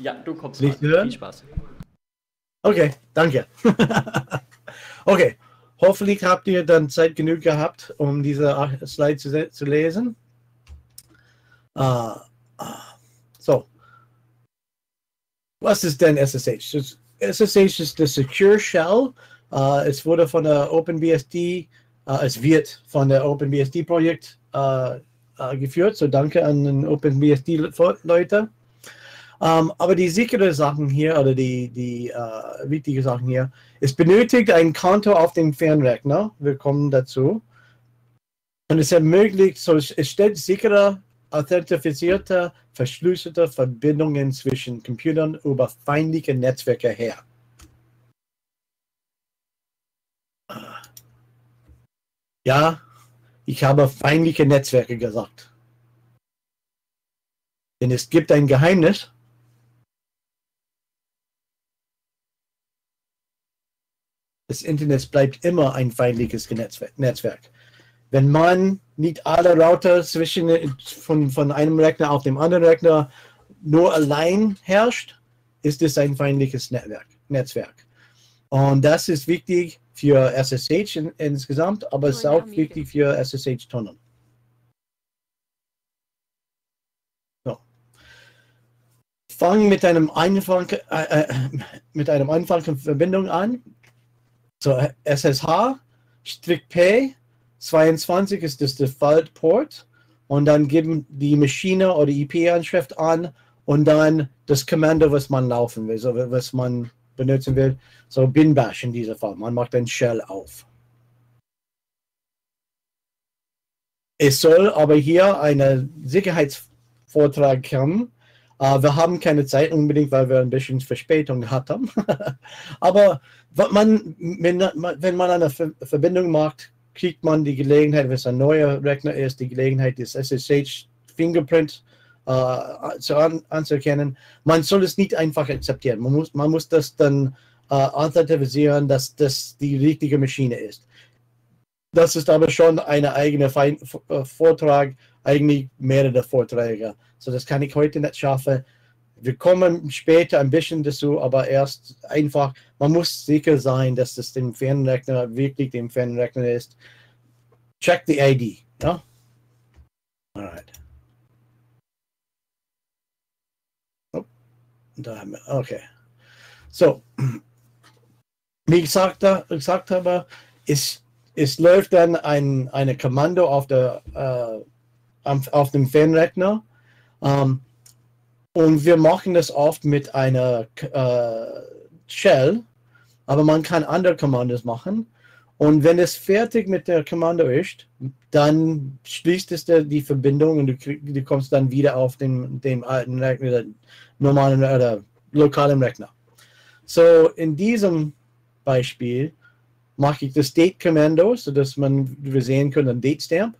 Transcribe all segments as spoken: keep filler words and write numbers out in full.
Ja, du kommst nicht rein. Viel Spaß. Okay, danke. Okay, hoffentlich habt ihr dann Zeit genug gehabt, um diese Slide zu, zu lesen. Uh, so, was ist denn S S H? S S H ist der Secure Shell. Uh, es wurde von der OpenBSD, uh, es wird von der OpenBSD-Projekt uh, uh, geführt. So danke an den OpenBSD-Leute. Um, aber die sichere Sachen hier, oder die, die uh, wichtige Sachen hier, es benötigt ein Konto auf dem Fernrechner. Wir kommen dazu. Und es ermöglicht, so es stellt sichere, authentifizierte, verschlüsselte Verbindungen zwischen Computern über feindliche Netzwerke her. Ja, ich habe feindliche Netzwerke gesagt. Denn es gibt ein Geheimnis. Das Internet bleibt immer ein feindliches Netzwerk. Wenn man nicht alle Router zwischen, von, von einem Rechner auf dem anderen Rechner nur allein herrscht, ist es ein feindliches Netzwerk. Netzwerk. Und das ist wichtig für S S H in, insgesamt, aber es ist auch wichtig für S S H-Tunnel. So. Fangen mit einem einfachen, äh, mit einem einfachen Verbindung an. So, S S H P zweiundzwanzig ist das Default Port und dann geben die Maschine oder die I P-Anschrift an und dann das Kommando, was man laufen will, so was man benutzen will, so binbash in dieser Fall. Man macht ein Shell auf. Es soll aber hier eine Sicherheitsvortrag kommen. Uh, wir haben keine Zeit unbedingt, weil wir ein bisschen Verspätung gehabt haben. Aber man, wenn man eine Verbindung macht, kriegt man die Gelegenheit, wenn es ein neuer Rechner ist, die Gelegenheit, das S S H-Fingerprint äh, zu an, anzuerkennen. Man soll es nicht einfach akzeptieren. Man muss, man muss das dann äh, authentifizieren, dass das die richtige Maschine ist. Das ist aber schon eine eigene Fein Vortrag, eigentlich mehrere Vorträge. So, das kann ich heute nicht schaffen. Wir kommen später ein bisschen dazu, aber erst einfach, man muss sicher sein, dass das dem Fernrechner wirklich dem Fernrechner ist. Check the I D. Ja? Alright. Oh, da haben wir, okay. So, wie ich sagte, gesagt habe, es, es läuft dann ein eine Kommando auf, der, äh, auf, auf dem Fernrechner. Um, Und wir machen das oft mit einer äh, Shell, aber man kann andere Kommandos machen. Und wenn es fertig mit der Kommando ist, dann schließt es der, die Verbindung und du, du kommst dann wieder auf den, dem alten Rechner, normalen oder lokalen Rechner. So, in diesem Beispiel mache ich das Date-Kommando, sodass man, wir sehen können, einen Date-Stamp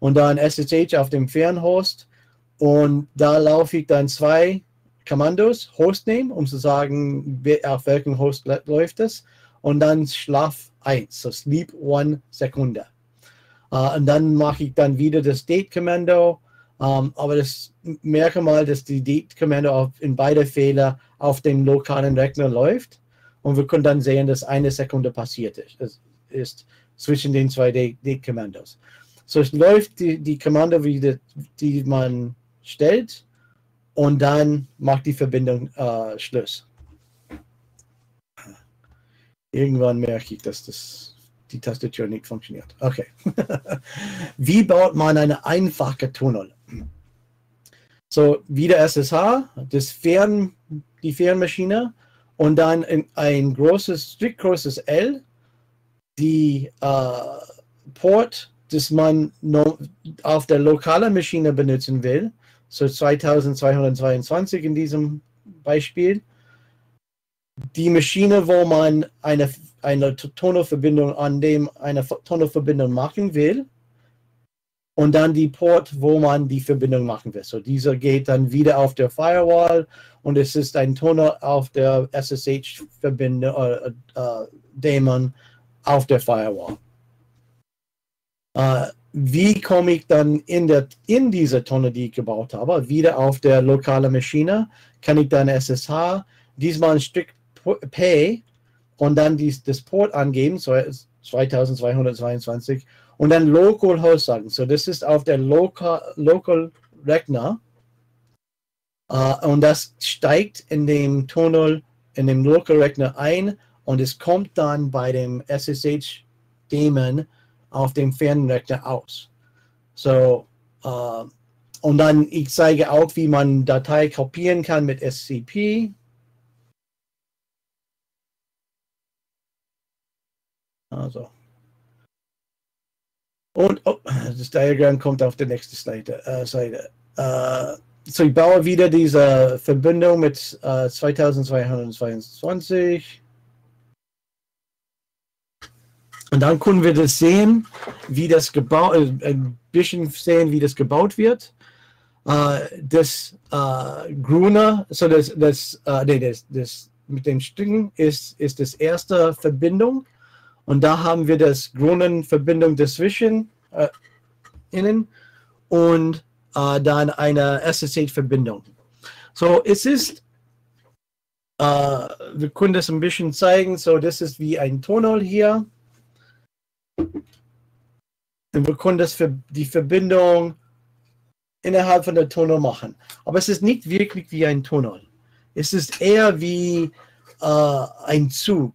und dann S S H auf dem Fernhost. Und da laufe ich dann zwei Kommandos, Hostname, um zu sagen, auf welchem Host läuft es. Und dann Schlaf eins, so Sleep one Sekunde. Uh, und dann mache ich dann wieder das Date-Kommando. Um, aber das merke mal, dass die Date-Kommando in beide Fälle auf dem lokalen Rechner läuft. Und wir können dann sehen, dass eine Sekunde passiert ist, ist, ist zwischen den zwei Date-Kommandos. So, es läuft die, die Kommando, die, die man stellt, und dann macht die Verbindung äh, Schluss. Irgendwann merke ich, dass das, die Tastatur nicht funktioniert. Okay. Wie baut man eine einfache Tunnel? So, wieder S S H, das Fern, die Fernmaschine und dann ein, ein großes, strikt großes L, die äh, Port, das man auf der lokalen Maschine benutzen will, so zweitausendzweihundertzweiundzwanzig in diesem Beispiel, die Maschine, wo man eine, eine Tunnelverbindung an dem eine Tunnelverbindung machen will und dann die Port, wo man die Verbindung machen will. So dieser geht dann wieder auf der Firewall und es ist ein Tunnel auf der S S H-Verbindung, äh, äh, Daemon auf der Firewall. Uh, wie komme ich dann in, der, in diese Tonne, die ich gebaut habe, wieder auf der lokalen Maschine, kann ich dann S S H, diesmal ein Stück Pay und dann dies, das Port angeben, so zweitausendzweihundertzweiundzwanzig, und dann Localhost sagen. So, das ist auf der Local, Local Rechner, uh, und das steigt in dem Tunnel, in dem Local Rechner ein, und es kommt dann bei dem S S H-Daemon auf dem Fernrechner aus. So, uh, und dann, ich zeige auch, wie man Datei kopieren kann mit S C P. Also. Und oh, das Diagramm kommt auf der nächsten Seite. Äh, Seite. Äh, so, ich baue wieder diese Verbindung mit äh, zweitausendzweihundertzweiundzwanzig. Und dann können wir das sehen, wie das gebaut, äh, ein bisschen sehen, wie das gebaut wird. Äh, das äh, grüne, so das, das, äh, nee, das, das mit den Stücken ist, ist das erste Verbindung. Und da haben wir das grüne Verbindung dazwischen, äh, innen, und äh, dann eine S S H-Verbindung. So, es ist, äh, wir können das ein bisschen zeigen, so das ist wie ein Tunnel hier. Und wir können das für die Verbindung innerhalb von der Tunnel machen. Aber es ist nicht wirklich wie ein Tunnel. Es ist eher wie äh, ein Zug.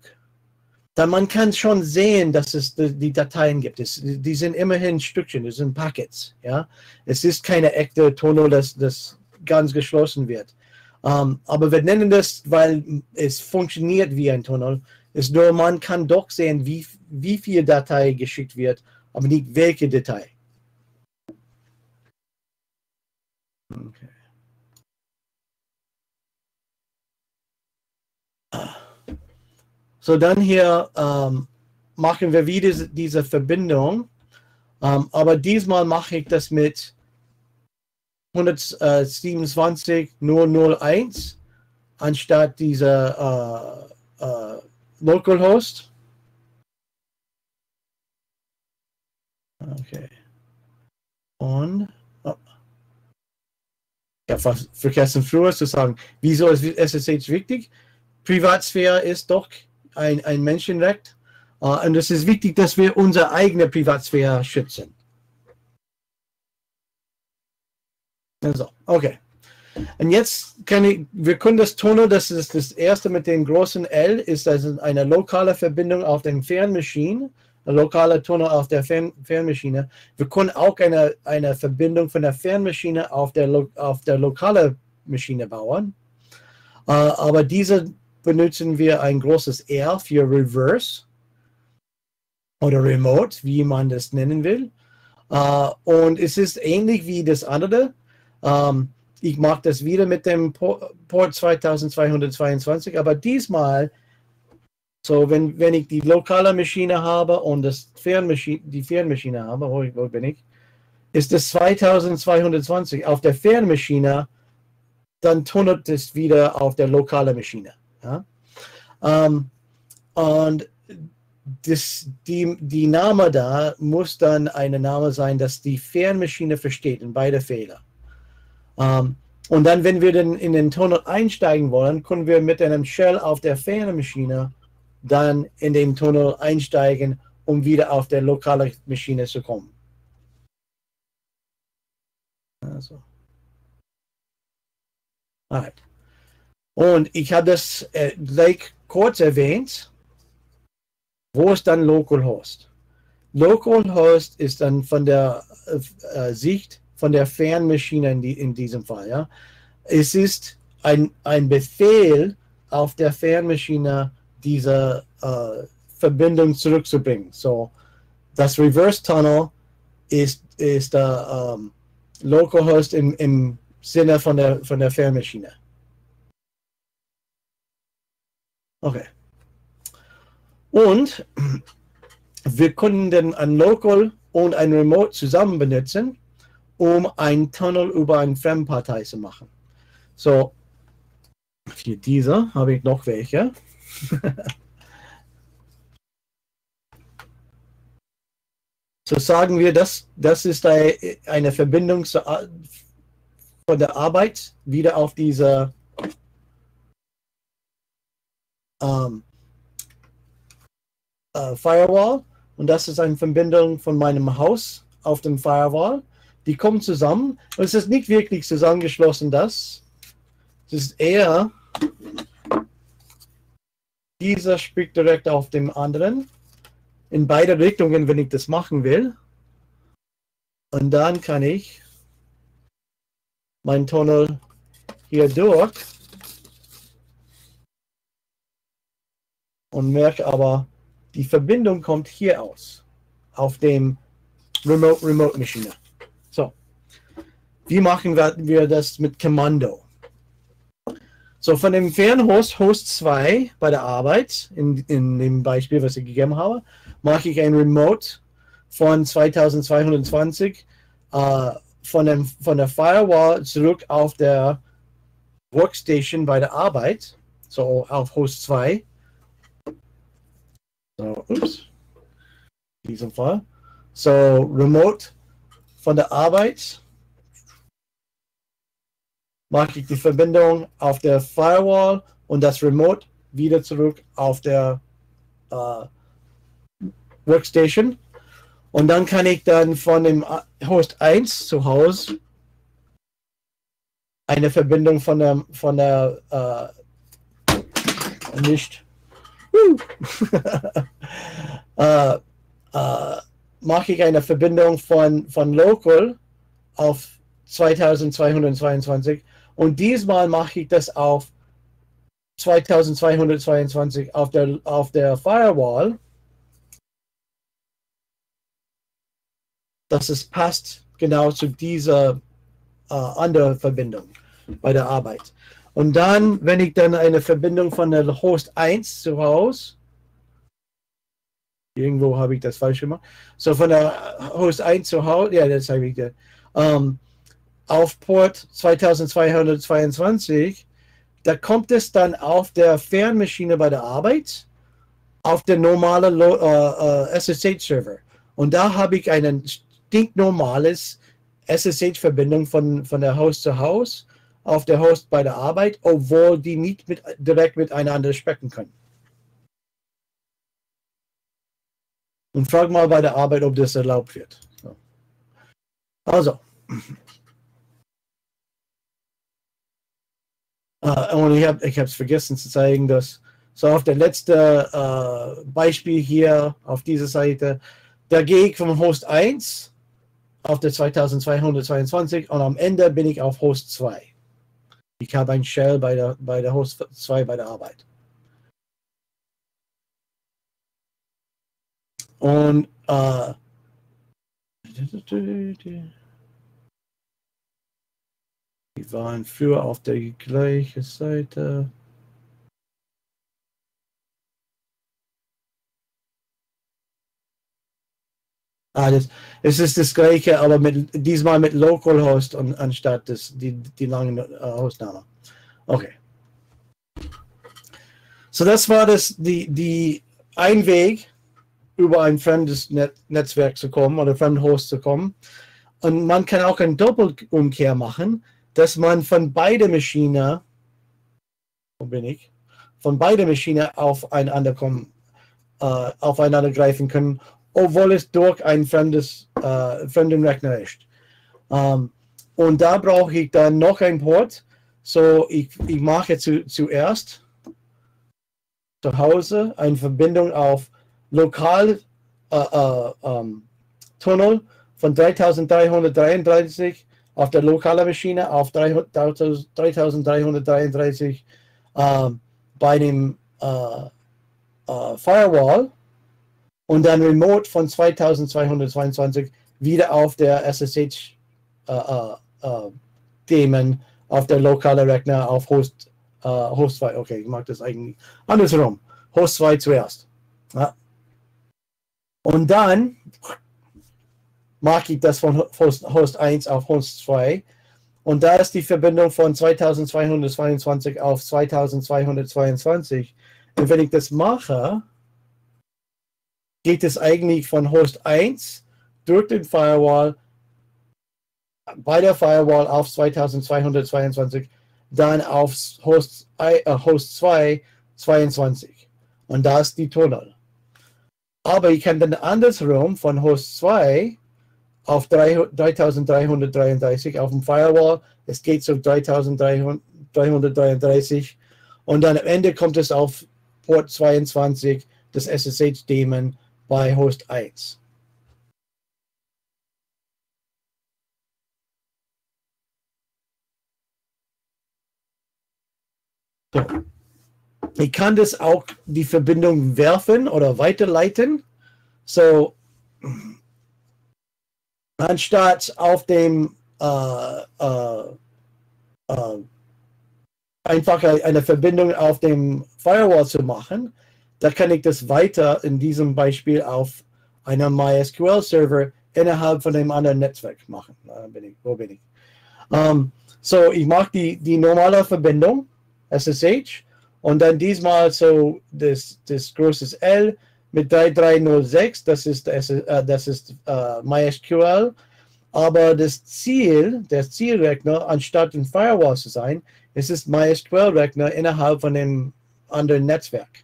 Dann man kann schon sehen, dass es die Dateien gibt. Es, die sind immerhin Stückchen, das sind Packets. Ja? Es ist keine echte Tunnel, das, das ganz geschlossen wird. Um, aber wir nennen das, weil es funktioniert wie ein Tunnel. Es nur, man kann doch sehen, wie, wie viel Datei geschickt wird, aber nicht welche Datei. Okay. So, dann hier ähm, machen wir wieder diese Verbindung, ähm, aber diesmal mache ich das mit hundertsiebenundzwanzig Punkt null Punkt null Punkt eins anstatt dieser äh, äh, Localhost. Okay. Und oh. Ich habe vergessen, früher zu sagen, wieso ist S S H wichtig? Privatsphäre ist doch Ein, ein Menschenrecht. Uh, und es ist wichtig, dass wir unsere eigene Privatsphäre schützen. Also, okay. Und jetzt kann ich, wir können das Tunnel, das ist das erste mit dem großen L, ist das eine lokale Verbindung auf den Fernmaschinen, eine lokale Tunnel auf der Fern, Fernmaschine. Wir können auch eine, eine Verbindung von der Fernmaschine auf der, auf der lokale Maschine bauen. Uh, aber diese benutzen wir ein großes R für Reverse oder Remote, wie man das nennen will. Uh, und es ist ähnlich wie das andere. Um, ich mache das wieder mit dem Port zweitausendzweihundertzweiundzwanzig, aber diesmal, so wenn, wenn ich die lokale Maschine habe und das Fernmaschine, die Fernmaschine habe, wo, wo bin ich, ist das zweitausendzweihundertzwanzig auf der Fernmaschine, dann tunnelt es wieder auf der lokalen Maschine. Ja. Um, und das, die, die Name da muss dann eine Name sein, dass die Fernmaschine versteht in beide Fehler. Um, und dann, wenn wir den, in den Tunnel einsteigen wollen, können wir mit einem Shell auf der Fernmaschine dann in den Tunnel einsteigen, um wieder auf der lokalen Maschine zu kommen. Also. Alright. Und ich habe das äh, gleich kurz erwähnt. Wo ist dann Localhost? Localhost ist dann von der äh, Sicht von der Fernmaschine in, die, in diesem Fall. Ja? Es ist ein, ein Befehl auf der Fernmaschine, diese äh, Verbindung zurückzubringen. So, das Reverse Tunnel ist, ist äh, ähm, Localhost im, im Sinne von der, von der Fernmaschine. Okay. Und wir können dann ein Local und ein Remote zusammen benutzen, um einen Tunnel über eine Fremdpartei zu machen. So, für diese habe ich noch welche. So sagen wir, das, das ist eine Verbindung zu, von der Arbeit wieder auf diese ähm, äh, Firewall, und das ist eine Verbindung von meinem Haus auf dem Firewall. Die kommen zusammen, und es ist nicht wirklich zusammengeschlossen, das. Es ist eher, dieser spricht direkt auf dem anderen, in beide Richtungen, wenn ich das machen will. Und dann kann ich meinen Tunnel hier durch und merke aber, die Verbindung kommt hier aus, auf dem Remote Remote Machine. So, wie machen wir das mit Kommando? So, von dem Fernhost Host zwei bei der Arbeit, in, in dem Beispiel, was ich gegeben habe, mache ich ein Remote von zweitausendzweihundertzwanzig äh, von, dem, von der Firewall zurück auf der Workstation bei der Arbeit, so auf Host zwei. So, ups, in diesem Fall. So, Remote von der Arbeit. Mache ich die Verbindung auf der Firewall und das Remote wieder zurück auf der äh, Workstation. Und dann kann ich dann von dem Host eins zu Hause eine Verbindung von der, von der äh, nicht äh, äh, mache ich eine Verbindung von, von Local auf zweitausendzweihundertzweiundzwanzig. Und diesmal mache ich das auf zweitausendzweihundertzweiundzwanzig auf der, auf der Firewall. Dass es passt genau zu dieser äh, anderen Verbindung bei der Arbeit. Und dann, wenn ich dann eine Verbindung von der Host eins zu Hause, irgendwo habe ich das falsch gemacht, so von der Host eins zu Hause, ja, das habe ich da, ähm, auf Port zweitausendzweihundertzweiundzwanzig, da kommt es dann auf der Fernmaschine bei der Arbeit auf den normalen äh, S S H-Server. Und da habe ich einen stinknormales S S H-Verbindung von, von der Host zu Host auf der Host bei der Arbeit, obwohl die nicht mit, direkt miteinander sprechen können. Und frag mal bei der Arbeit, ob das erlaubt wird. So. Also. Uh, und ich habe ich habe es vergessen zu zeigen, dass so auf der letzten uh, Beispiel hier auf dieser Seite, da gehe ich vom Host eins auf der zweitausendzweihundertzweiundzwanzig und am Ende bin ich auf Host zwei. Ich habe ein Shell bei der, bei der Host zwei bei der Arbeit. Und uh, die waren früher auf der gleichen Seite. Ah, das, es ist das gleiche, aber mit, diesmal mit Localhost und anstatt des, die, die langen äh, Hostname. Okay. So, das war das, die, die ein Weg, über ein fremdes Net Netzwerk zu kommen oder fremden Host zu kommen. Und man kann auch eine Doppelumkehr machen, dass man von beide Maschinen, wo bin ich, von beide Maschinen aufeinander kommen, äh, aufeinander greifen können, obwohl es durch ein fremdes, äh, fremden Rechner ist. Ähm, und da brauche ich dann noch einen Port. So, ich, ich mache zu, zuerst zu Hause eine Verbindung auf lokal äh, äh, ähm, Tunnel von dreitausenddreihundertdreiunddreißig auf der lokalen Maschine auf dreitausenddreihundertdreiunddreißig äh, bei dem äh, äh, Firewall und dann Remote von zweitausendzweihundertzweiundzwanzig wieder auf der S S H äh, äh, Daemon auf der lokalen Rechner auf Host äh, Host zwei. Okay, ich mag das eigentlich andersrum. Host zwei zuerst. Ja. Und dann mache ich das von Host eins auf Host zwei. Und da ist die Verbindung von zweitausendzweihundertzweiundzwanzig auf zweitausendzweihundertzweiundzwanzig. Und wenn ich das mache, geht es eigentlich von Host eins durch den Firewall bei der Firewall auf zweitausendzweihundertzweiundzwanzig, dann auf Host, äh, Host zwei zweiundzwanzig. Und das ist die Tunnel. Aber ich kann dann andersrum von Host zwei auf dreitausenddreihundertdreiunddreißig auf dem Firewall, es geht zu dreitausenddreihundertdreiunddreißig und dann am Ende kommt es auf Port zweiundzwanzig, das S S H-Daemon bei Host eins. So. Ich kann das auch die Verbindung werfen oder weiterleiten. So, anstatt auf dem äh, äh, äh, einfach eine Verbindung auf dem Firewall zu machen, da kann ich das weiter in diesem Beispiel auf einem MySQL-Server innerhalb von einem anderen Netzwerk machen. Da bin ich, wo bin ich? Um, so, ich mache die, die normale Verbindung, S S H, und dann diesmal so das, das großes L mit drei drei null sechs, das ist, das ist, das ist uh, MySQL, aber das Ziel, der Zielrechner, anstatt ein Firewall zu sein, es ist MySQL-Rechner innerhalb von dem anderen Netzwerk.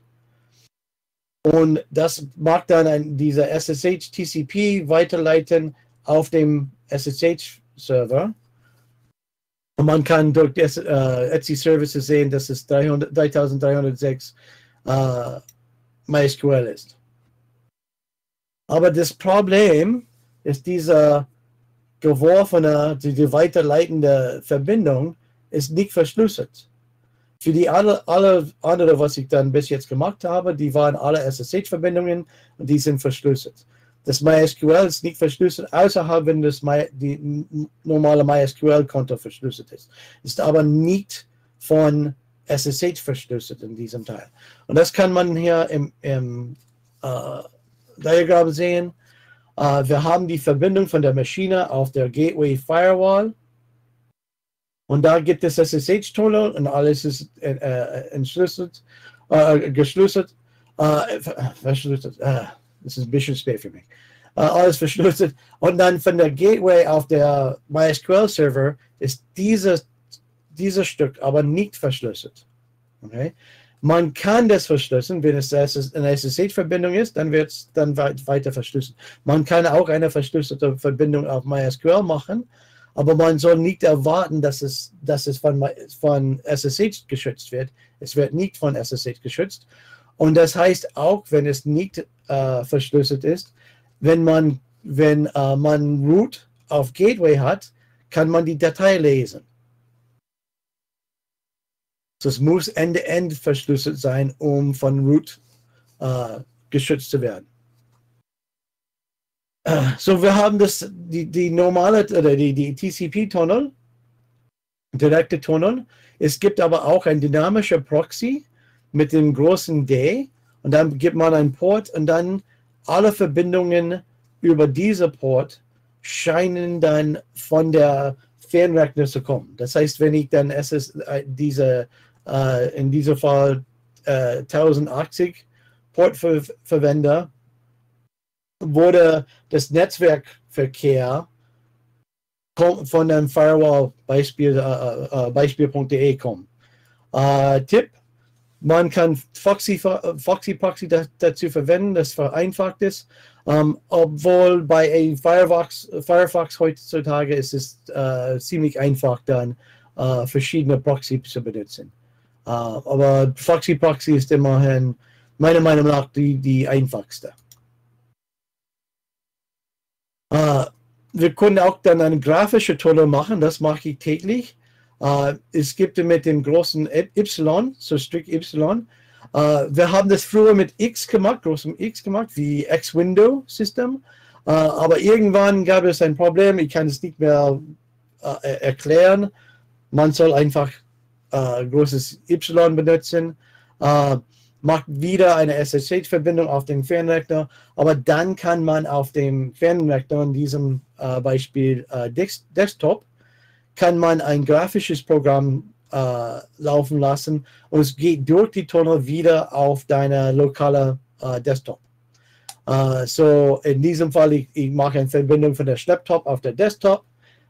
Und das macht dann ein, dieser S S H-T C P weiterleiten auf dem S S H-Server. Und man kann durch das, äh, Etsy Services sehen, dass es dreitausenddreihundertsechs äh, MySQL ist. Aber das Problem ist, diese geworfene, die weiterleitende Verbindung ist nicht verschlüsselt. Für die alle, alle andere, was ich dann bis jetzt gemacht habe, die waren alle S S H-Verbindungen und die sind verschlüsselt. Das MySQL ist nicht verschlüsselt, außerhalb, wenn das My, die normale MySQL-Konto verschlüsselt ist. Ist aber nicht von S S H verschlüsselt in diesem Teil. Und das kann man hier im, im äh, Diagramm sehen. Äh, wir haben die Verbindung von der Maschine auf der Gateway Firewall. Und da gibt es S S H-Tunnel und alles ist äh, entschlüsselt, äh, geschlüsselt, äh, verschlüsselt. Äh. Das ist ein bisschen spät für mich. Uh, alles verschlüsselt. Und dann von der Gateway auf der MySQL-Server ist dieses, dieses Stück aber nicht verschlüsselt. Okay? Man kann das verschlüsseln, wenn es eine S S H-Verbindung ist, dann wird es dann weiter verschlüsselt. Man kann auch eine verschlüsselte Verbindung auf MySQL machen, aber man soll nicht erwarten, dass es, dass es von, von S S H geschützt wird. Es wird nicht von S S H geschützt. Und das heißt auch, wenn es nicht äh, verschlüsselt ist, wenn man, wenn, äh, man Root auf Gateway hat, kann man die Datei lesen. So, es muss end-to-end verschlüsselt sein, um von Root äh, geschützt zu werden. Äh, so, wir haben das, die, die normale, oder die, die T C P-Tunnel, direkte Tunnel. Es gibt aber auch ein dynamischer Proxy mit dem großen D und dann gibt man einen Port und dann alle Verbindungen über diesen Port scheinen dann von der Fernrechner zu kommen. Das heißt, wenn ich dann S S, diese, äh, in diesem Fall äh, tausendachtzig Port ver verwende, wurde das Netzwerkverkehr von dem Firewall Beispiel, äh, äh, Beispiel.de kommen. Äh, Tipp: Man kann FoxyProxy dazu verwenden, das vereinfacht ist. Um, obwohl bei Firefox, Firefox heutzutage ist es uh, ziemlich einfach, dann uh, verschiedene Proxy zu benutzen. Uh, aber FoxyProxy ist immerhin, meiner Meinung nach, die, die einfachste. Uh, wir können auch dann eine grafische Tunnel machen, das mache ich täglich. Uh, es gibt mit dem großen Y, so Strick Y. Uh, wir haben das früher mit X gemacht, großem X gemacht, wie X-Window-System. Uh, aber irgendwann gab es ein Problem, ich kann es nicht mehr uh, erklären. Man soll einfach uh, großes Y benutzen, uh, macht wieder eine S S H-Verbindung auf den Fernrechner, aber dann kann man auf dem Fernrechner, in diesem uh, Beispiel uh, Desktop, kann man ein grafisches Programm äh, laufen lassen und es geht durch die Tunnel wieder auf deine lokale äh, Desktop. Äh, so in diesem Fall, ich, ich mache eine Verbindung von der Schlepptop auf der Desktop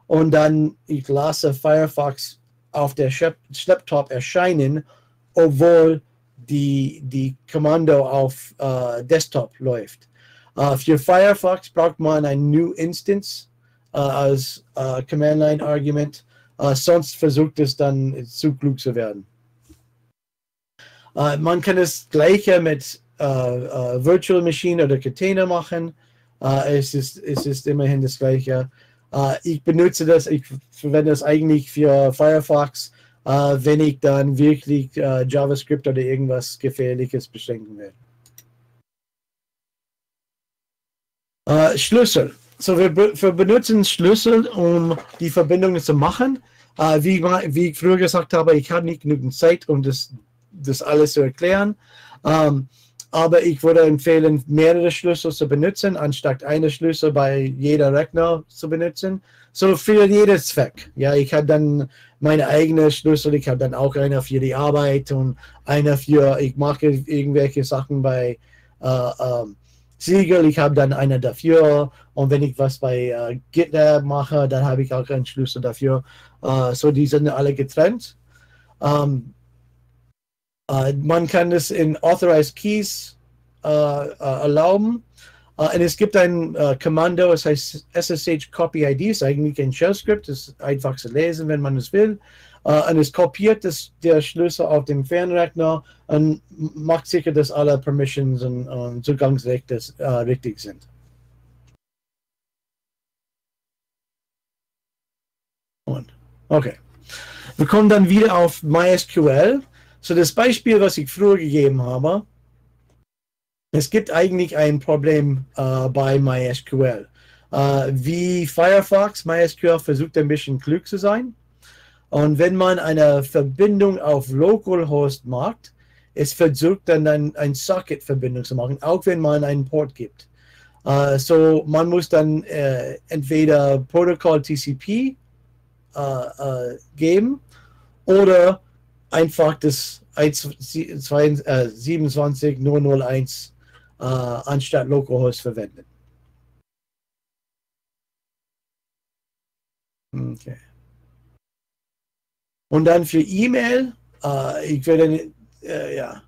und dann ich lasse Firefox auf der Schlepptop erscheinen, obwohl die, die Kommando auf äh, Desktop läuft. Äh, für Firefox braucht man ein New Instance äh, als äh, Command-Line-Argument, äh, sonst versucht es dann zu klug zu werden. Uh, man kann das Gleiche mit uh, uh, Virtual Machine oder Container machen. Uh, es, ist, es ist immerhin das Gleiche. Uh, ich benutze das, ich verwende das eigentlich für Firefox, uh, wenn ich dann wirklich uh, JavaScript oder irgendwas Gefährliches beschränken will. Uh, Schlüssel. So, wir, wir benutzen Schlüssel, um die Verbindungen zu machen. Uh, wie, wie ich früher gesagt habe, ich habe nicht genügend Zeit, um das das alles zu erklären. Um, aber ich würde empfehlen, mehrere Schlüssel zu benutzen, anstatt einen Schlüssel bei jeder Rechner zu benutzen. So für jeden Zweck. Ja, ich habe dann meine eigenen Schlüssel, ich habe dann auch einer für die Arbeit und einer für, ich mache irgendwelche Sachen bei äh, ähm, Siegel, ich habe dann einer dafür. Und wenn ich was bei äh, GitLab mache, dann habe ich auch einen Schlüssel dafür. Uh, so die sind alle getrennt. Um, Uh, man kann das in Authorized Keys uh, uh, erlauben. Uh, und es gibt ein uh, Kommando, es heißt S S H Copy I D, ist eigentlich ein Shell-Script, ist einfach zu lesen, wenn man es will. Uh, und es kopiert das, der Schlüssel auf dem Fernrechner und macht sicher, dass alle Permissions und, und Zugangsrechte uh, richtig sind. Und, okay. Wir kommen dann wieder auf MySQL. So, das Beispiel, was ich früher gegeben habe, es gibt eigentlich ein Problem äh, bei MySQL. Äh, wie Firefox, MySQL versucht ein bisschen klug zu sein. Und wenn man eine Verbindung auf Localhost macht, es versucht dann ein, ein Socket-Verbindung zu machen, auch wenn man einen Port gibt. Äh, so, man muss dann äh, entweder Protocol T C P äh, äh, geben oder einfach das siebenundzwanzig null null eins äh, anstatt Localhost verwenden. Okay. Und dann für E-Mail, äh, ich werde, äh, ja.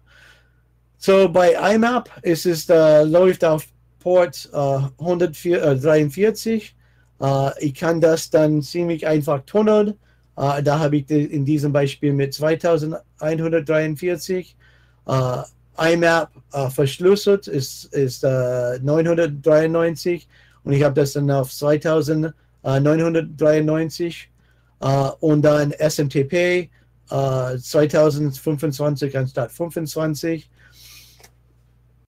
So bei I M A P ist es, äh, läuft auf Port äh, hundertdreiundvierzig. Äh, ich kann das dann ziemlich einfach tunneln. Uh, da habe ich in diesem Beispiel mit zweitausendeinhundertdreiundvierzig uh, I M A P uh, verschlüsselt, ist, ist uh, neunhundertdreiundneunzig und ich habe das dann auf zweitausendneunhundertdreiundneunzig uh, und dann S M T P uh, zweitausendfünfundzwanzig anstatt fünfundzwanzig.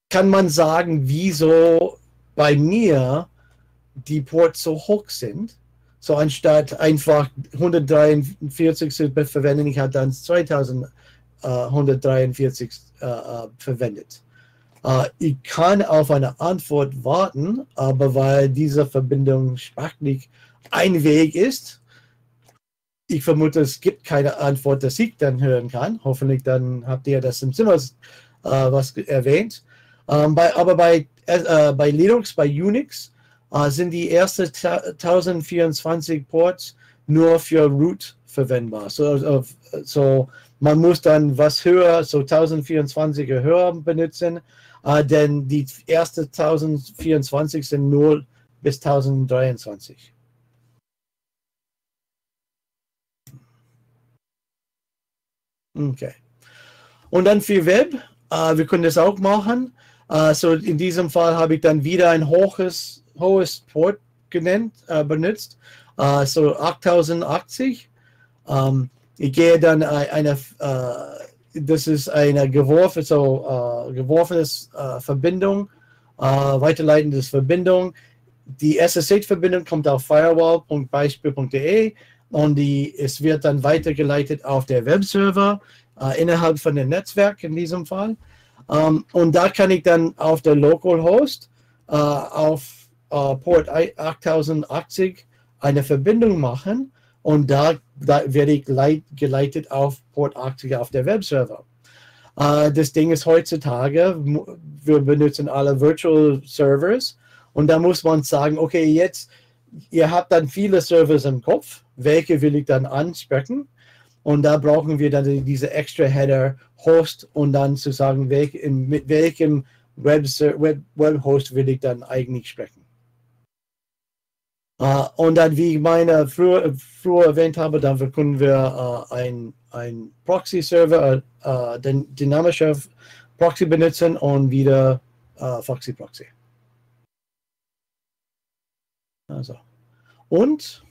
Kann man sagen, wieso bei mir die Ports so hoch sind? So anstatt einfach hundertdreiundvierzig zu verwenden, ich habe dann zweitausendeinhundertdreiundvierzig äh, verwendet. Äh, ich kann auf eine Antwort warten, aber weil diese Verbindung sprachlich ein Weg ist, ich vermute, es gibt keine Antwort, dass ich dann hören kann. Hoffentlich dann habt ihr das im Zimmer äh, was erwähnt. Ähm, bei, aber bei, äh, bei Linux, bei Unix, Uh, sind die ersten tausendvierundzwanzig Ports nur für Root verwendbar. So, so man muss dann was höher, so tausendvierundzwanzig höher benutzen, uh, denn die ersten tausendvierundzwanzig sind null bis tausenddreiundzwanzig. Okay. Und dann für Web, uh, wir können das auch machen. Uh, so in diesem Fall habe ich dann wieder ein hohes hohes Port genannt, äh, benutzt, äh, so achttausendachtzig. Ähm, ich gehe dann äh, eine, äh, das ist eine geworfen, so, äh, geworfenes äh, Verbindung, äh, weiterleitendes Verbindung. Die S S H-Verbindung kommt auf firewall punkt beispiel punkt de und die, es wird dann weitergeleitet auf der Webserver äh, innerhalb von dem Netzwerk in diesem Fall. Ähm, und da kann ich dann auf der Localhost äh, auf Uh, Port achttausendachtzig eine Verbindung machen und da, da werde ich leit, geleitet auf Port achtzig auf der Webserver. Uh, das Ding ist heutzutage, wir benutzen alle Virtual Servers. Und da muss man sagen, okay, jetzt, ihr habt dann viele Servers im Kopf, welche will ich dann ansprechen? Und da brauchen wir dann diese extra Header Host und dann zu sagen, welch, in, mit welchem Web, Web, Web Host will ich dann eigentlich sprechen. Uh, und dann, wie ich meine, früher, früher erwähnt habe, dann können wir uh, ein, ein Proxy-Server, uh, den dynamischer Proxy benutzen und wieder uh, FoxyProxy. Also. Und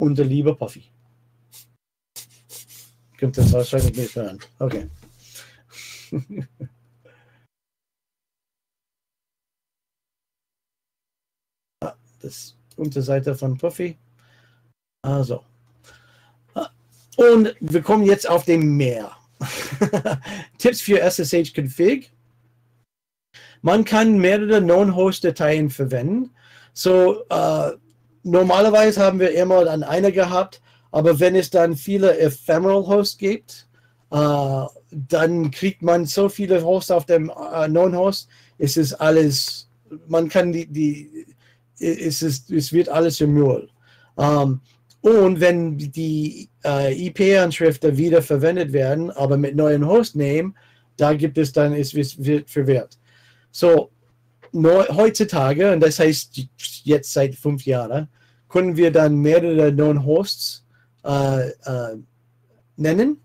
unser lieber Puffy. Kommt das wahrscheinlich nicht mehr an. Okay. ah, das Unterseite von Puffy. Also. Ah, und wir kommen jetzt auf den Meer. Tipps für S S H-Config. Man kann mehrere Non-Host-Dateien verwenden. So, äh, normalerweise haben wir immer dann eine gehabt, aber wenn es dann viele Ephemeral Hosts gibt, äh, dann kriegt man so viele Hosts auf dem äh, Non-Host, es ist alles, man kann die, die es, ist, es wird alles im Müll. Ähm, und wenn die äh, I P-Anschriften wieder verwendet werden, aber mit neuen Hostnamen, da gibt es dann, es wird verwirrt. So, neu, heutzutage, und das heißt jetzt seit fünf Jahren, können wir dann mehrere Non-Hosts äh, äh, nennen.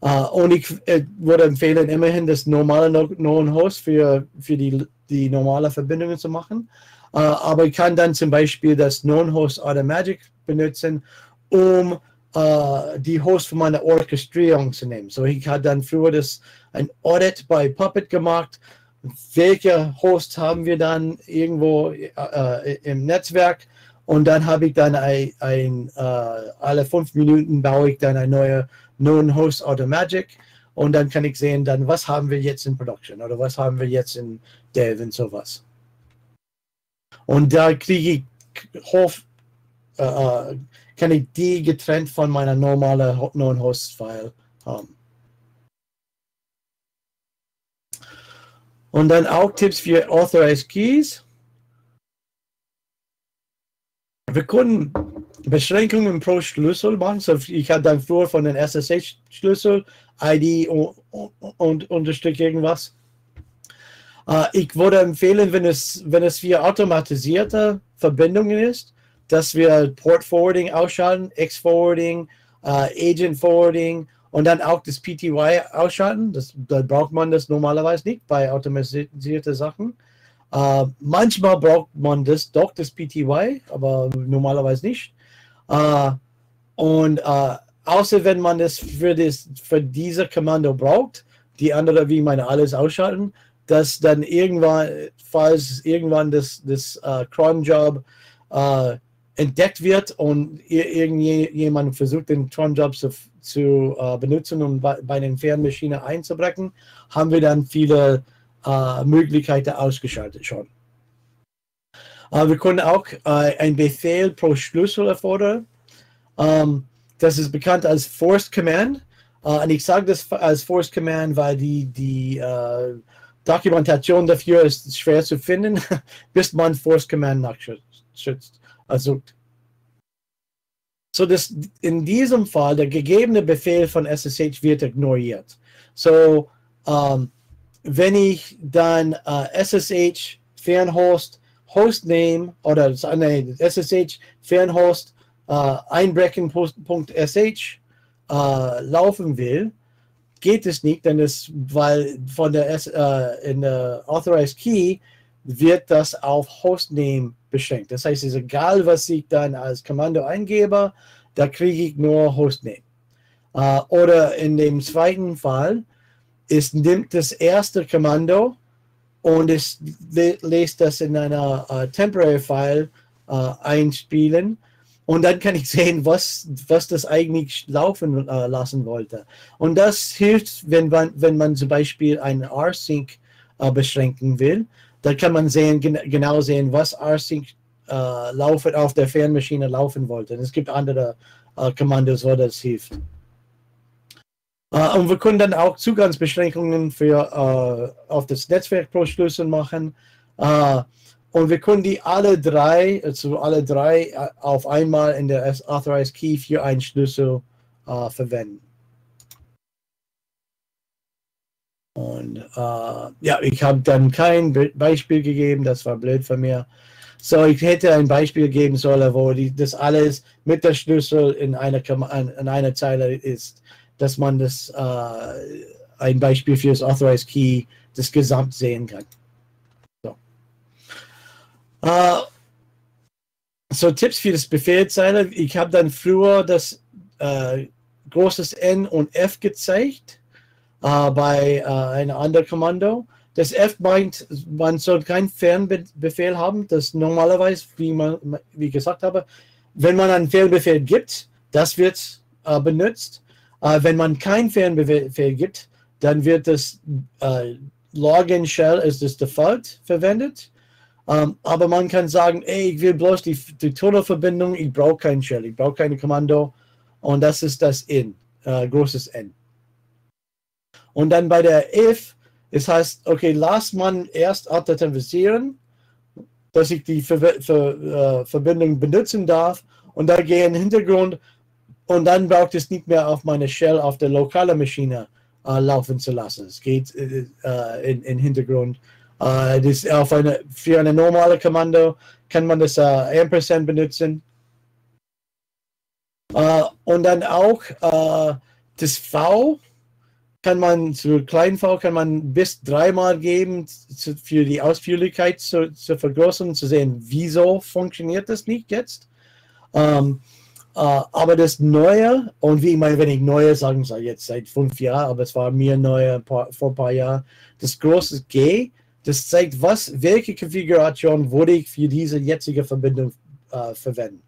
Äh, und ich äh, würde empfehlen, immerhin das normale Non-Host für, für die, die normale Verbindung zu machen. Äh, aber ich kann dann zum Beispiel das Non-Host Automatic benutzen, um äh, die Host für meine Orchestrierung zu nehmen. So, ich habe dann früher das, ein Audit bei Puppet gemacht. Welche Host haben wir dann irgendwo äh, im Netzwerk? Und dann habe ich dann ein, ein äh, alle fünf Minuten baue ich dann ein neuer Non-Host Automatic und dann kann ich sehen, dann was haben wir jetzt in Production oder was haben wir jetzt in Dev und sowas. Und da kriege ich Hof, äh, kann ich die getrennt von meiner normalen Non-Host-File haben. Und dann auch Tipps für Authorized Keys. Wir können Beschränkungen pro Schlüssel machen. So, ich habe dann früher von den S S H-Schlüssel, I D und, und Unterstrich irgendwas. Äh, ich würde empfehlen, wenn es, wenn es für automatisierte Verbindungen ist, dass wir Port Forwarding ausschalten, X-Forwarding, äh, Agent Forwarding und dann auch das P T Y ausschalten. Das, da braucht man das normalerweise nicht bei automatisierten Sachen. Uh, manchmal braucht man das doch, das P T Y, aber normalerweise nicht. Uh, und uh, außer wenn man das für, das für diese Kommando braucht, die andere, wie ich meine, alles ausschalten, dass dann irgendwann, falls irgendwann das, das uh, Cron-Job uh, entdeckt wird und irgendjemand versucht, den Cron-Job zu, zu uh, benutzen, um bei, bei den Fernmaschinen einzubrechen, haben wir dann viele Uh, Möglichkeiten ausgeschaltet schon. Uh, wir können auch uh, einen Befehl pro Schlüssel erfordern. Um, das ist bekannt als Forced Command. Uh, und ich sage das als Forced Command, weil die, die uh, Dokumentation dafür ist schwer zu finden, bis man Forced Command nachschützt. Also, so das, in diesem Fall, der gegebene Befehl von S S H wird ignoriert. So, um, wenn ich dann uh, S S H Fernhost Hostname oder nein, S S H Fernhost uh, einbrechen.sh uh, laufen will, geht es nicht, denn es, weil von der, S, uh, in der Authorized Key wird das auf Hostname beschränkt. Das heißt, es ist egal, was ich dann als Kommando eingebe, da kriege ich nur Hostname. Uh, oder in dem zweiten Fall, es nimmt das erste Kommando und es lässt das in einer uh, Temporary-File uh, einspielen und dann kann ich sehen, was, was das eigentlich laufen uh, lassen wollte. Und das hilft, wenn man, wenn man zum Beispiel einen R-Sync uh, beschränken will, da kann man sehen, gen genau sehen, was R-Sync uh, laufen, auf der Fernmaschine laufen wollte. Und es gibt andere uh, Kommandos, wo das hilft. Äh, und wir können dann auch Zugangsbeschränkungen für, äh, auf das Netzwerk pro Schlüssel machen. Äh, und wir können die alle drei, also alle drei äh, auf einmal in der Authorized Key für einen Schlüssel äh, verwenden. Und äh, ja, ich habe dann kein Be- Beispiel gegeben, das war blöd von mir. So, ich hätte ein Beispiel geben sollen, wo die, das alles mit der Schlüssel in einer, in einer Zeile ist, dass man das äh, ein Beispiel für das Authorized Key, das Gesamt sehen kann. So, äh, so Tipps für das Befehlzeile. Ich habe dann früher das äh, großes N und F gezeigt. Uh, bei uh, einer anderen Kommando. Das F meint, man soll keinen Fernbefehl haben, das normalerweise, wie man, wie gesagt habe, wenn man einen Fernbefehl gibt, das wird uh, benutzt. Uh, wenn man keinen Fernbefehl gibt, dann wird das uh, Login Shell als das Default verwendet. Um, aber man kann sagen, ey, ich will bloß die, die Tunnelverbindung, ich brauche keinen Shell, ich brauche keine Kommando. Und das ist das N, uh, großes N. Und dann bei der if, es heißt, okay, lass man erst authentisieren, dass ich die Ver Ver äh, Verbindung benutzen darf und da gehe in den Hintergrund und dann braucht es nicht mehr auf meine Shell auf der lokalen Maschine äh, laufen zu lassen. Es geht äh, in den Hintergrund. Äh, das auf eine, für eine normale Kommando kann man das äh, Ampersand benutzen. Äh, und dann auch äh, das V. Kann man zu kleinen V kann man bis dreimal geben zu, für die Ausführlichkeit zu, zu vergrößern, zu sehen, wieso funktioniert das nicht jetzt. Ähm, äh, aber das Neue, und wie ich meine, wenn ich Neue sagen soll, jetzt seit fünf Jahren, aber es war mir Neue paar, vor ein paar Jahren, das große G, das zeigt, was, welche Konfiguration würde ich für diese jetzige Verbindung äh, verwenden.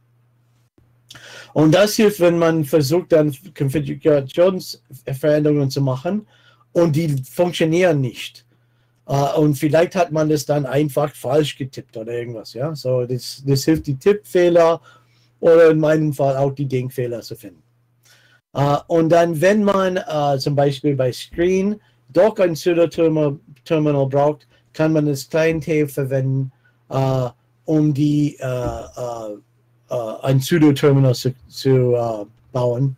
Und das hilft, wenn man versucht, dann Konfigurationsveränderungen zu machen und die funktionieren nicht. Uh, und vielleicht hat man das dann einfach falsch getippt oder irgendwas. Ja? So, das, das hilft, die Tippfehler oder in meinem Fall auch die Denkfehler zu finden. Uh, und dann, wenn man uh, zum Beispiel bei Screen doch ein Pseudo-Terminal braucht, kann man das kleine T verwenden, uh, um die uh, uh, Uh, ein Pseudo-Terminal zu, zu uh, bauen.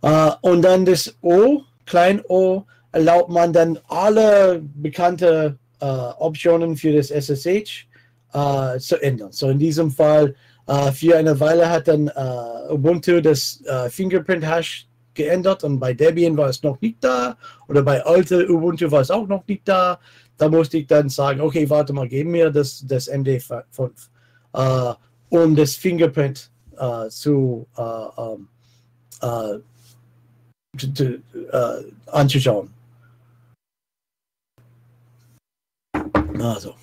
Uh, und dann das O, klein O, erlaubt man dann alle bekannten uh, Optionen für das S S H uh, zu ändern. So in diesem Fall, uh, für eine Weile hat dann uh, Ubuntu das uh, Fingerprint-Hash geändert und bei Debian war es noch nicht da oder bei alter Ubuntu war es auch noch nicht da. Da musste ich dann sagen, okay, warte mal, gib mir das, das M D fünf. Uh, um das Fingerprint uh, zu, uh, um, uh, zu, zu uh, anzuschauen. Also.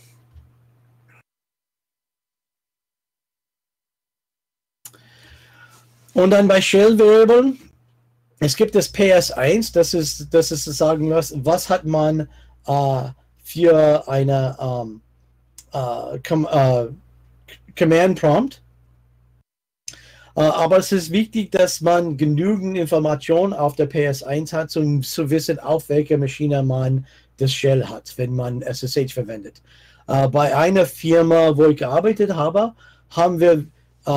Und dann bei Shell-Variablen, es gibt das P S eins, das ist, das ist zu sagen, was, was hat man uh, für eine um, uh, com, uh, Command Prompt. Uh, aber es ist wichtig, dass man genügend Informationen auf der P S eins hat, um zu wissen, auf welcher Maschine man das Shell hat, wenn man S S H verwendet. Uh, bei einer Firma, wo ich gearbeitet habe, haben wir uh,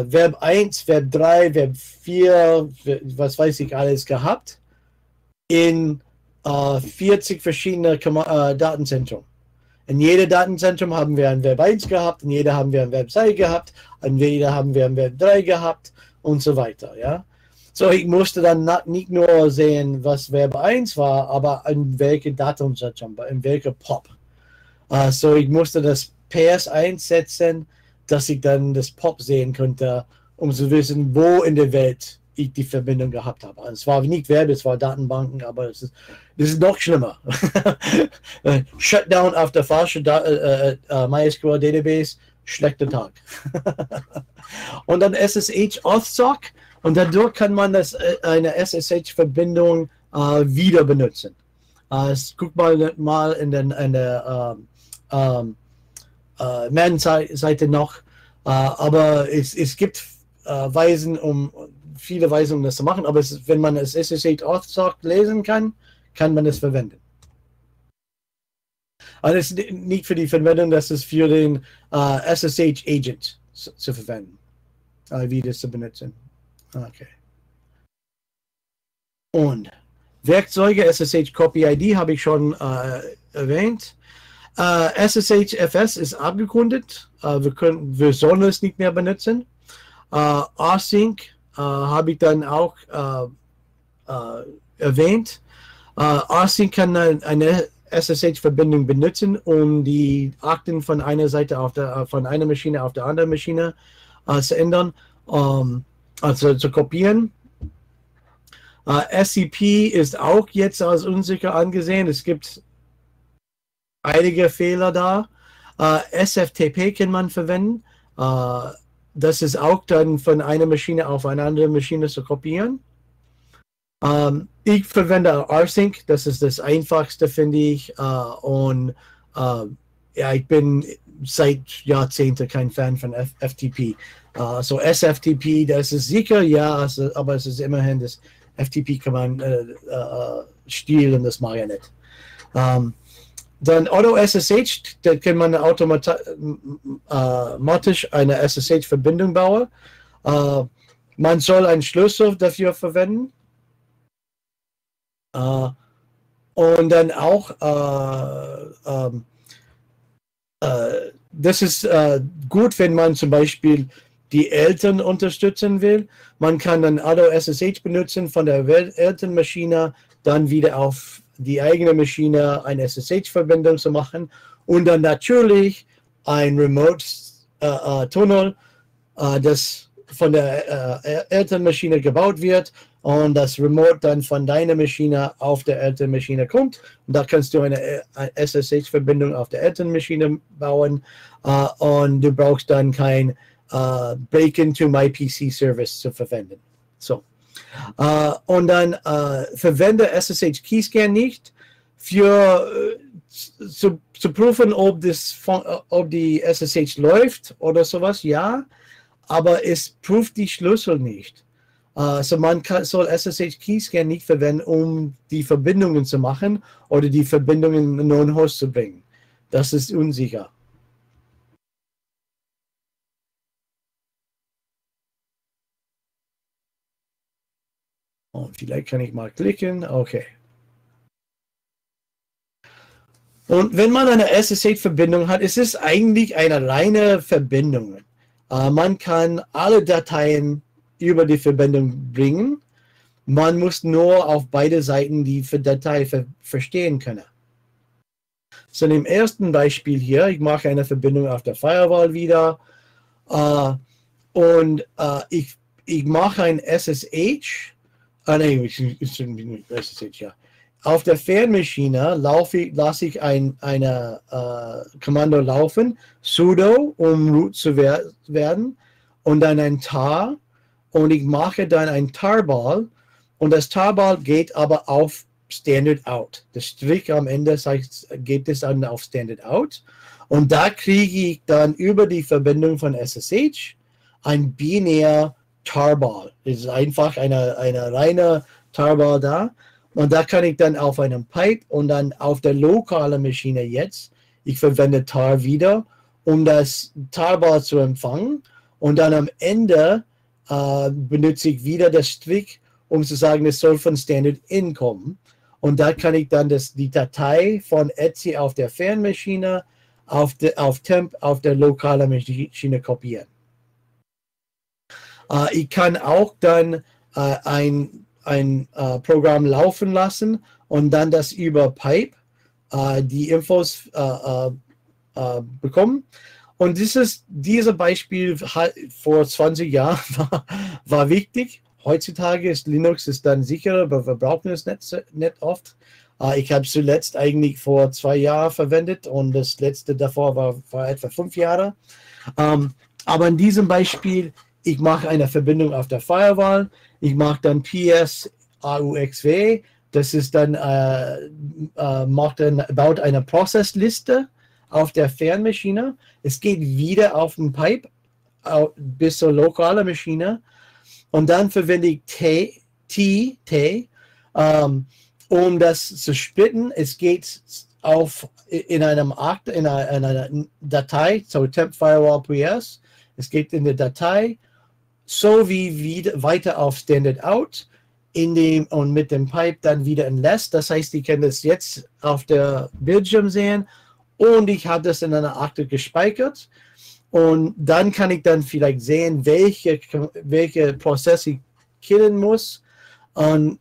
uh, Verb eins, Verb drei, Verb vier, was weiß ich alles gehabt, in uh, vierzig verschiedene Com uh, Datenzentren. In jedem Datenzentrum haben wir ein Verb eins gehabt, in jeder haben wir ein Verb zwei gehabt, in jeder haben wir ein Verb drei gehabt und so weiter. Ja? So, ich musste dann nicht nur sehen, was Verb eins war, aber in welchem Datenzentrum, in welcher P O P. Uh, so, ich musste das P S eins setzen, dass ich dann das P O P sehen konnte, um zu wissen, wo in der Welt ich die Verbindung gehabt habe. Also es war nicht Verb, es war Datenbanken, aber es ist, das ist noch schlimmer. Shutdown auf der falschen da äh, äh, MySQL Database, schlechter Tag. Und dann S S H Authsock und dadurch kann man das, äh, eine S S H-Verbindung äh, wieder benutzen. Äh, guck mal, mal in, den, in der ähm, äh, Man-Seite noch, äh, aber es, es gibt äh, Weisen, um viele Weisungen, das zu machen, aber es, wenn man es S S H Auth sagt, lesen kann, kann man es verwenden. Aber das ist nicht für die Verwendung, das ist für den uh, S S H Agent zu, zu verwenden, uh, wie das zu benutzen. Okay. Und Werkzeuge, S S H Copy I D habe ich schon uh, erwähnt. Uh, S S H F S ist abgegründet. Uh, wir, können, wir sollen es nicht mehr benutzen. Uh, RSync uh, habe ich dann auch uh, uh, erwähnt. Uh, RSync kann eine, eine S S H-Verbindung benutzen, um die Akten von einer Seite auf der, von einer Maschine auf der anderen Maschine uh, zu ändern, um, also zu kopieren. Uh, S C P ist auch jetzt als unsicher angesehen. Es gibt einige Fehler da. Uh, S F T P kann man verwenden. Uh, das ist auch dann von einer Maschine auf eine andere Maschine zu kopieren. Um, ich verwende RSync. Das ist das einfachste, finde ich. Uh, und uh, ja, ich bin seit Jahrzehnten kein Fan von F FTP. Uh, so S F T P, das ist sicher, ja, also, aber es ist immerhin das F T P kann man äh, äh, stehlen, das mache ich nicht. Um, Dann Auto-S S H, da kann man automatisch eine S S H-Verbindung bauen. Uh, man soll einen Schlüssel dafür verwenden. Uh, und dann auch, uh, um, uh, das ist uh, gut, wenn man zum Beispiel die Eltern unterstützen will. Man kann dann Auto-S S H benutzen von der Elternmaschine, dann wieder auf die eigene Maschine eine S S H-Verbindung zu machen und dann natürlich ein Remote-Tunnel, äh, äh, das von der äh, Elternmaschine gebaut wird und das Remote dann von deiner Maschine auf der Elternmaschine kommt. Und da kannst du eine, eine S S H-Verbindung auf der Elternmaschine bauen äh, und du brauchst dann kein äh, Break-into-My-P C-Service zu verwenden. So. Uh, und dann uh, verwende S S H Keyscan nicht für uh, zu, zu prüfen, ob, das, ob die S S H läuft oder sowas, ja, aber es prüft die Schlüssel nicht. Uh, so man kann, soll S S H Keyscan nicht verwenden, um die Verbindungen zu machen oder die Verbindungen in einen neuen Host zu bringen. Das ist unsicher. Und vielleicht kann ich mal klicken. Okay. Und wenn man eine S S H-Verbindung hat, es ist eigentlich eine alleine Verbindung. Äh, man kann alle Dateien über die Verbindung bringen. Man muss nur auf beide Seiten die Datei ver verstehen können. So, in dem ersten Beispiel hier, ich mache eine Verbindung auf der Firewall wieder. Äh, und äh, ich, ich mache ein S S H. Ah, nein, ja. Auf der Fernmaschine laufe ich, lasse ich ein eine, äh, Kommando laufen, sudo, um root zu wer werden, und dann ein tar, und ich mache dann ein tarball, und das tarball geht aber auf standard out. Das Strich am Ende sagt, geht es dann auf standard out, und da kriege ich dann über die Verbindung von S S H ein binär Tarball. Es ist einfach eine, eine reine Tarball da. Und da kann ich dann auf einem Pipe und dann auf der lokalen Maschine jetzt, ich verwende Tar wieder, um das Tarball zu empfangen. Und dann am Ende äh, benutze ich wieder das Strick, um zu sagen, es soll von Standard In kommen. Und da kann ich dann das, die Datei von Etsy auf der Fernmaschine, auf, de, auf Temp, auf der lokalen Maschine kopieren. Uh, ich kann auch dann uh, ein, ein uh, Programm laufen lassen und dann das über Pipe uh, die Infos uh, uh, uh, bekommen. Und dieses, dieses Beispiel hat, vor zwanzig Jahren war, war wichtig. Heutzutage ist Linux ist dann sicherer, aber wir brauchen es nicht, nicht oft. Uh, ich habe es zuletzt eigentlich vor zwei Jahren verwendet und das letzte davor war, war etwa fünf Jahre. Um, aber in diesem Beispiel, ich mache eine Verbindung auf der Firewall, ich mache dann P S A U X W, das ist dann, äh, äh, macht dann baut eine Prozessliste auf der Fernmaschine, es geht wieder auf den Pipe auf, bis zur lokalen Maschine Und dann verwende ich T, T, T um, um das zu splitten. Es geht auf in einem Akt, in einer, in einer Datei, so temp firewall .ps. Es geht in der Datei, so wie wieder weiter auf Standard Out in dem, und mit dem Pipe dann wieder in Less. Das heißt, ich kann das jetzt auf der Bildschirm sehen und ich habe das in einer Akte gespeichert. Und dann kann ich dann vielleicht sehen, welche, welche Prozesse ich killen muss. Und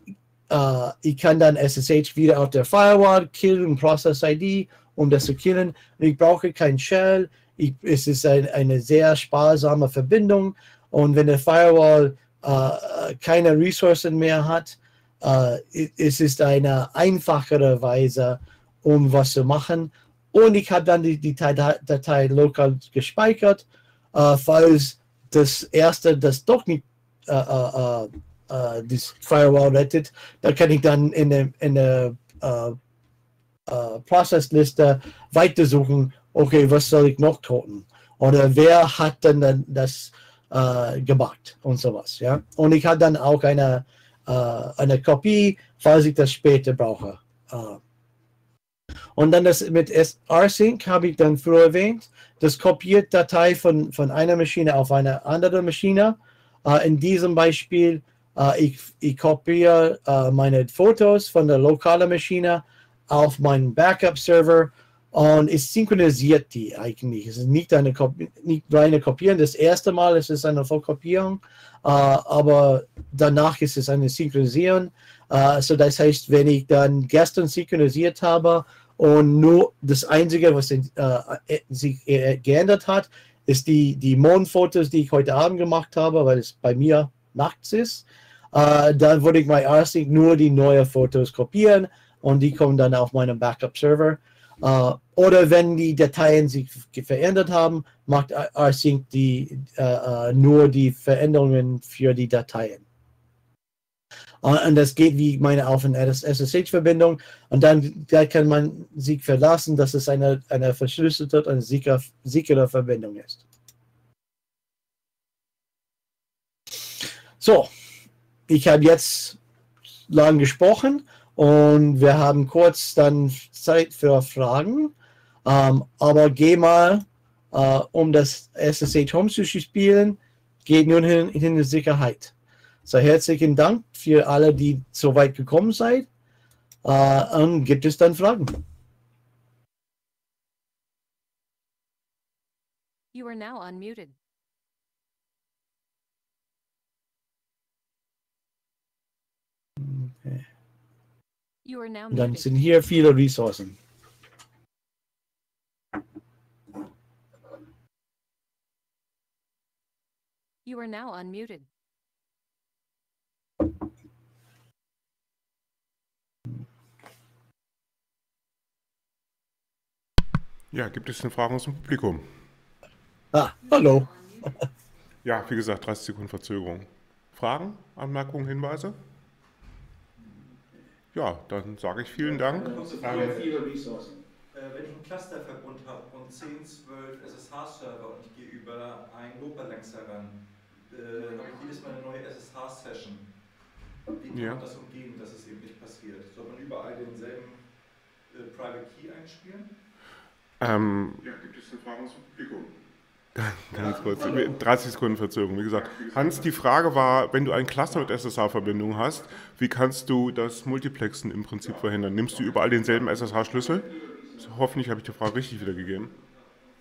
äh, ich kann dann S S H wieder auf der Firewall killen, Process I D, um das zu killen. Und ich brauche kein Shell. Ich, es ist ein, eine sehr sparsame Verbindung. Und wenn der Firewall äh, keine Ressourcen mehr hat, äh, es ist eine einfachere Weise, um was zu machen. Und ich habe dann die, die Datei lokal gespeichert, äh, falls das erste das doch nicht äh, äh, äh, das Firewall rettet, dann kann ich dann in der in der äh, äh, Prozessliste weitersuchen, okay, was soll ich noch toten? Oder wer hat denn dann das äh, gemacht und sowas, ja? Und ich habe dann auch eine, äh, eine Kopie, falls ich das später brauche. Äh, Und dann das mit R Sync habe ich dann früher erwähnt. Das kopiert Datei von, von einer Maschine auf eine andere Maschine. Uh, in diesem Beispiel, uh, ich, ich kopiere uh, meine Fotos von der lokalen Maschine auf meinen Backup-Server und es synchronisiert die eigentlich. Es ist nicht eine Kopi nicht reine Kopieren. Das erste Mal ist es eine Vollkopierung, uh, aber danach ist es eine Synchronisierung. Uh, so das heißt, wenn ich dann gestern synchronisiert habe und nur das Einzige, was uh, sich geändert hat, ist die, die Mondfotos, die ich heute Abend gemacht habe, weil es bei mir nachts ist, uh, dann würde ich bei R Sync nur die neuen Fotos kopieren und die kommen dann auf meinem Backup-Server. Uh, oder wenn die Dateien sich verändert haben, macht R Sync die, uh, uh, nur die Veränderungen für die Dateien. Und das geht, wie ich meine, auf eine S S H-Verbindung. Und dann da kann man sich verlassen, dass es eine, eine verschlüsselte und sichere, sichere Verbindung ist. So, ich habe jetzt lang gesprochen und wir haben kurz dann Zeit für Fragen. Ähm, aber geh mal, äh, um das S S H Home zu spielen, geht nun hin, hin in die Sicherheit. So, herzlichen Dank für alle, die so weit gekommen seid. Uh, und gibt es dann Fragen? You are now unmuted. Okay. You are now dann sind hier viele Ressourcen. You are now unmuted. Ja, gibt es eine Frage aus dem Publikum? Ah, hallo. Ja, wie gesagt, dreißig Sekunden Verzögerung. Fragen, Anmerkungen, Hinweise? Ja, dann sage ich vielen Dank. Wenn ich einen Clusterverbund habe und zehn, zwölf S S H-Server und ich gehe über einen Local-Link-Server ran, dann habe ich jedes Mal eine neue S S H-Session. Wie kann man das umgehen, dass es eben nicht passiert? Soll man überall denselben äh, Private Key einspielen? Ähm, ja, gibt es eine Frage aus dem Publikum? Ganz kurz, dreißig Sekunden Verzögerung. Wie gesagt, Hans, die Frage war, wenn du einen Cluster mit S S H-Verbindung hast, wie kannst du das Multiplexen im Prinzip verhindern? Nimmst du überall denselben S S H-Schlüssel? Hoffentlich habe ich die Frage richtig wiedergegeben.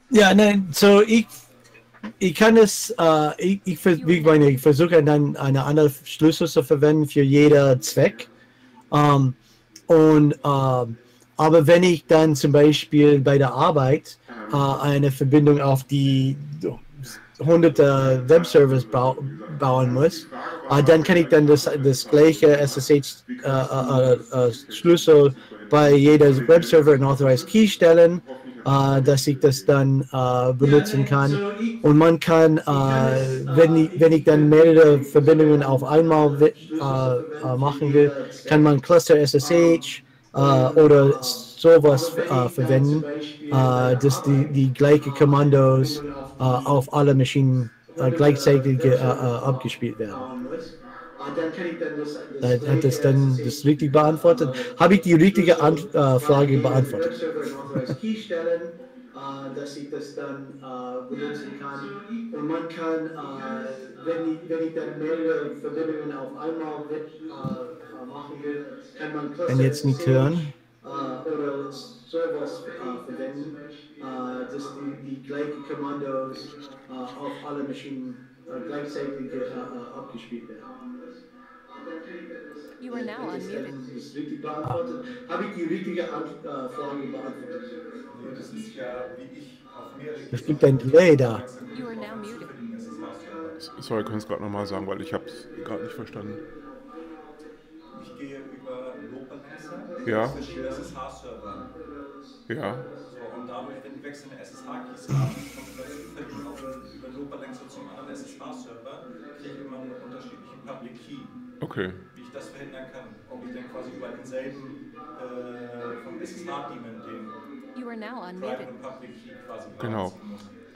Ja, nein, so ich, ich kann es, äh, ich, ich, meine, ich versuche dann eine andere Schlüssel zu verwenden für jeder Zweck. Ähm, und äh, Aber wenn ich dann zum Beispiel bei der Arbeit äh, eine Verbindung auf die hunderte Webservers bau bauen muss, äh, dann kann ich dann das, das gleiche S S H-Schlüssel äh, äh, äh, bei jeder Webserver in Authorized Key stellen, äh, dass ich das dann äh, benutzen kann. Und man kann, äh, wenn, ich, wenn ich dann mehrere Verbindungen auf einmal äh, machen will, kann man Cluster S S H Uh, oder sowas uh, verwenden, uh, dass die, die gleichen Kommandos uh, auf alle Maschinen like gleichzeitige äh, abgespielt werden. Dann hat es dann das richtig beantwortet. Habe ich die richtige An äh, Frage beantwortet? Dass ich das dann äh, benutzen kann. Und man kann, äh, wenn, ich, wenn ich dann mehrere Verbindungen auf einmal mit, äh, machen will, kann man Cluster jetzt nicht hören. Äh, oder sowas äh, verwenden, äh, dass die, die gleichen Kommandos äh, auf alle Maschinen äh, gleichzeitig äh, abgespielt werden. You are now unmuted. Habe ich die richtige Frage beantwortet? Es gibt ein Delay da. You are now muted. Sorry, können Sie es gerade nochmal sagen, weil ich habe es gerade nicht verstanden. Ich gehe über Local-Messer. Ja. S S H-Server. Ja. Und dadurch, wenn die wechselnde S S H-Keys haben, kommt vielleicht über Local-Messer zum anderen S S H-Server, kriege ich immer einen unterschiedlichen Public-Key. Okay. Wie ich das verhindern kann, ob ich dann quasi über denselben äh, vom S S H-Demon den genau.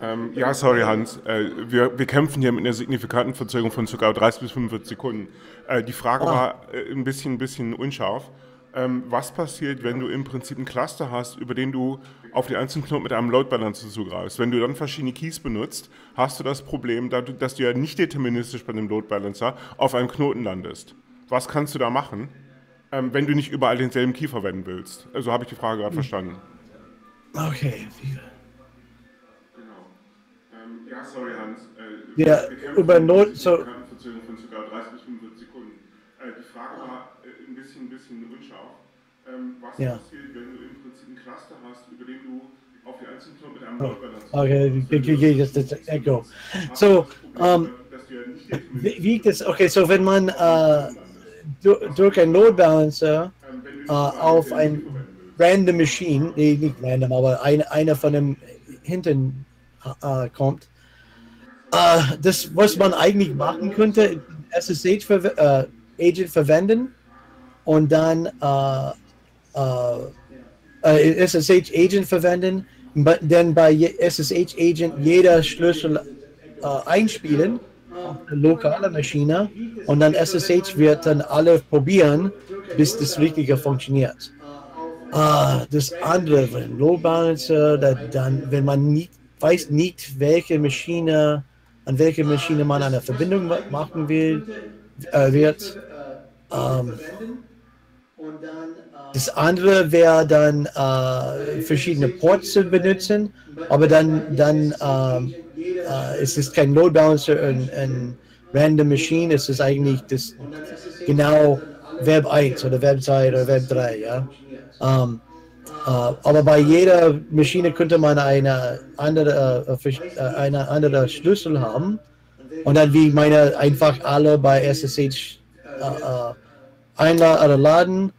Ähm, ja, sorry Hans, äh, wir, wir kämpfen hier mit einer signifikanten Verzögerung von ca. dreißig bis fünfundvierzig Sekunden. Äh, die Frage oh. war äh, ein bisschen, ein bisschen unscharf. Ähm, was passiert, wenn du im Prinzip einen Cluster hast, über den du auf die einzelnen Knoten mit einem Load Balancer zugreifst? Wenn du dann verschiedene Keys benutzt, hast du das Problem, dass du, dass du ja nicht deterministisch bei einem Load Balancer auf einem Knoten landest. Was kannst du da machen, ähm, wenn du nicht überall denselben Key verwenden willst? Also habe ich die Frage gerade hm. verstanden. Okay. Ja, sorry Hans. Ja, über Not, so. Verzögerung von ca. dreißig bis fünfundvierzig Sekunden. Die Frage war ein bisschen, ein bisschen unscharf. Was passiert, wenn du im Prinzip einen Cluster hast, über den du auf die einzelnen Knoten mit einem Load-Balancer hast? Okay, das ist das Echo. So, wie das, okay, so wenn man durch einen Load-Balancer auf ein random Machine, nee, nicht random, aber eine, eine von dem hinten äh, kommt. Äh, das, was man eigentlich machen könnte, S S H ver äh, Agent verwenden und dann äh, äh, S S H Agent verwenden, dann bei S S H Agent jeder Schlüssel äh, einspielen, lokale Maschine, und dann S S H wird dann alle probieren, bis das Richtige funktioniert. Ah, das andere, wenn Load Balancer, dann, wenn man nicht, weiß nicht, welche Maschine, an welche Maschine man eine Verbindung machen will, äh, wird. Ähm, das andere wäre dann äh, verschiedene Ports zu benutzen, aber dann, dann äh, äh, ist es kein Load Balancer und eine random Maschine, es ist eigentlich das genau Web eins oder Web zwei oder Web drei, ja. Um, uh, aber bei jeder Maschine könnte man eine andere, äh, eine andere Schlüssel haben und dann wie meine einfach alle bei S S H äh, einladen oder laden.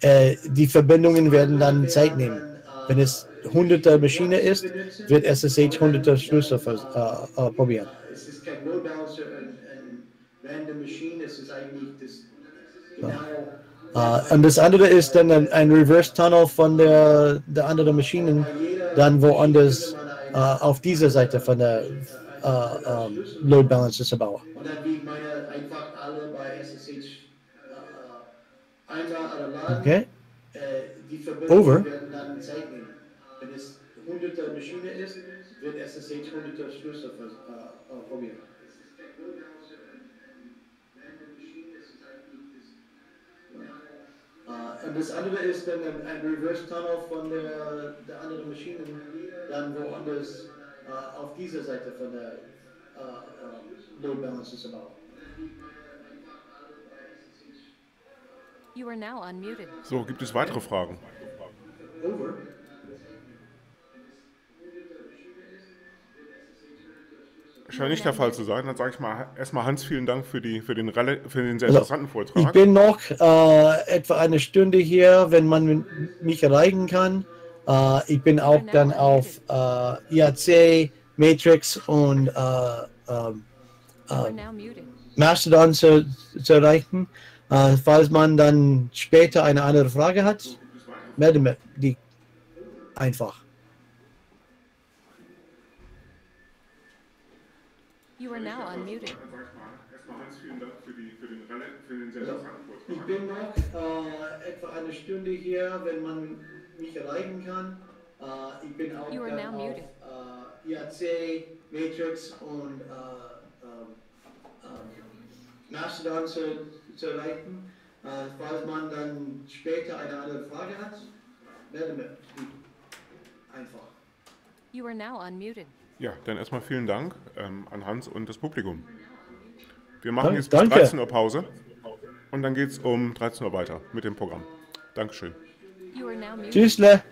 Äh, die Verbindungen werden dann Zeit nehmen. Wenn es hunderte Maschine ist, wird S S H hunderte Schlüssel äh, äh, probieren. Es ist kein Load Balancer und random Maschine, es ist eigentlich das genau. Uh, und das andere ist dann ein, ein Reverse-Tunnel von der, der anderen Maschinen, dann woanders uh, auf dieser Seite von der uh, um, Load Balancer zu bauen. Und dann wie meine einfach alle bei S S H einladen oder laden. Okay. Die Verbindungen werden dann Zeit nehmen. Wenn es hunderte Maschine ist, wird S S H hunderte Schlüssel probieren. Uh, und das andere ist dann ein, ein Reverse-Tunnel von der, der anderen Maschine, dann woanders uh, auf dieser Seite von der uh, uh, Load Balancer zu bauen. You are now unmuted. So, gibt es weitere Fragen? Over. Scheint nicht der Fall zu sein. Dann sage ich mal erstmal Hans, vielen Dank für, die, für, den, für den sehr interessanten Vortrag. Ich bin noch äh, etwa eine Stunde hier, wenn man mich erreichen kann. Äh, ich bin auch dann auf äh, I A C, Matrix und äh, äh, Mastodon zu, zu erreichen. Äh, falls man dann später eine andere Frage hat, melde mich die einfach. You are now unmuted. Ja. Ich bin noch äh, etwa eine Stunde hier, wenn man mich erreichen kann. Äh, ich bin auch dann auf äh, I A C, Matrix und Mastodon äh, äh, zu, zu erreichen. Äh, falls man dann später eine andere Frage hat, werde ich einfach. You are now unmuted. Ja, dann erstmal vielen Dank ähm, an Hans und das Publikum. Wir machen jetzt bis dreizehn Uhr Pause und dann geht es um dreizehn Uhr weiter mit dem Programm. Dankeschön. Tschüssle.